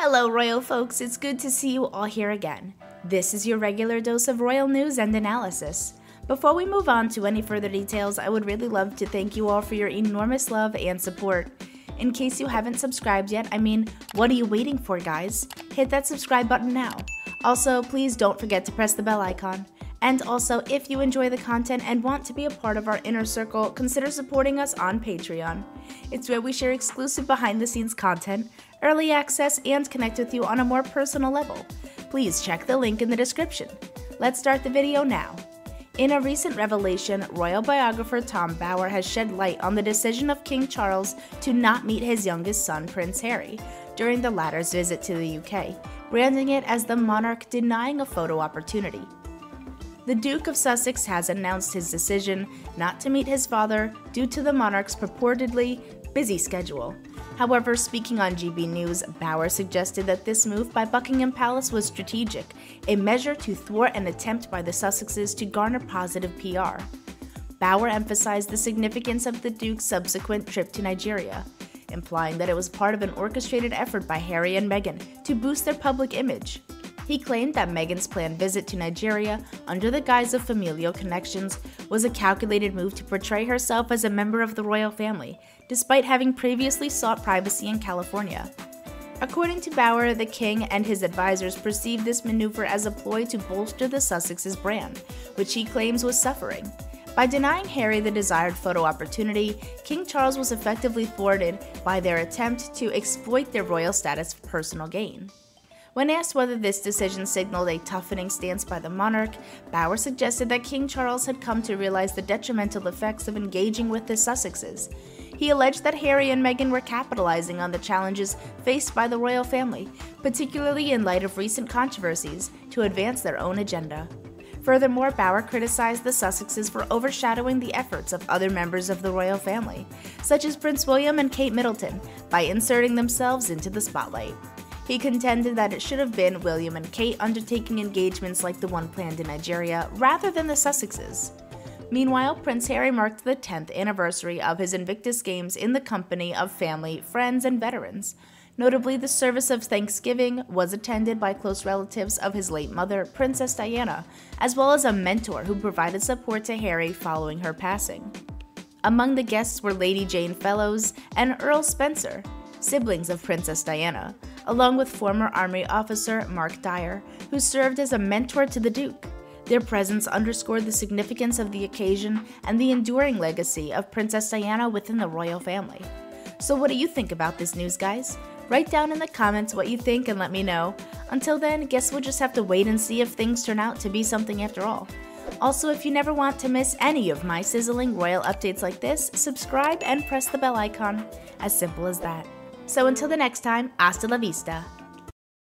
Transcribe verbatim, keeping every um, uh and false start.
Hello royal folks, it's good to see you all here again. This is your regular dose of royal news and analysis. Before we move on to any further details, I would really love to thank you all for your enormous love and support. In case you haven't subscribed yet, I mean, what are you waiting for, guys? Hit that subscribe button now. Also, please don't forget to press the bell icon. And also, if you enjoy the content and want to be a part of our inner circle, consider supporting us on Patreon. It's where we share exclusive behind-the-scenes content, early access, and connect with you on a more personal level. Please check the link in the description. Let's start the video now. In a recent revelation, royal biographer Tom Bower has shed light on the decision of King Charles to not meet his youngest son, Prince Harry, during the latter's visit to the U K, branding it as the monarch denying a photo opportunity. The Duke of Sussex has announced his decision not to meet his father due to the monarch's purportedly busy schedule. However, speaking on G B News, Bower suggested that this move by Buckingham Palace was strategic, a measure to thwart an attempt by the Sussexes to garner positive P R. Bower emphasized the significance of the Duke's subsequent trip to Nigeria, implying that it was part of an orchestrated effort by Harry and Meghan to boost their public image. He claimed that Meghan's planned visit to Nigeria, under the guise of familial connections, was a calculated move to portray herself as a member of the royal family, despite having previously sought privacy in California. According to Bower, the king and his advisors perceived this maneuver as a ploy to bolster the Sussexes' brand, which he claims was suffering. By denying Harry the desired photo opportunity, King Charles was effectively thwarted by their attempt to exploit their royal status for personal gain. When asked whether this decision signaled a toughening stance by the monarch, Bower suggested that King Charles had come to realize the detrimental effects of engaging with the Sussexes. He alleged that Harry and Meghan were capitalizing on the challenges faced by the royal family, particularly in light of recent controversies, to advance their own agenda. Furthermore, Bower criticized the Sussexes for overshadowing the efforts of other members of the royal family, such as Prince William and Kate Middleton, by inserting themselves into the spotlight. He contended that it should have been William and Kate undertaking engagements like the one planned in Nigeria, rather than the Sussexes. Meanwhile, Prince Harry marked the tenth anniversary of his Invictus Games in the company of family, friends, and veterans. Notably, the service of Thanksgiving was attended by close relatives of his late mother, Princess Diana, as well as a mentor who provided support to Harry following her passing. Among the guests were Lady Jane Fellows and Earl Spencer, siblings of Princess Diana, along with former Army officer Mark Dyer, who served as a mentor to the Duke. Their presence underscored the significance of the occasion and the enduring legacy of Princess Diana within the royal family. So what do you think about this news, guys? Write down in the comments what you think and let me know. Until then, guess we'll just have to wait and see if things turn out to be something after all. Also, if you never want to miss any of my sizzling royal updates like this, subscribe and press the bell icon. As simple as that. So until the next time, hasta la vista.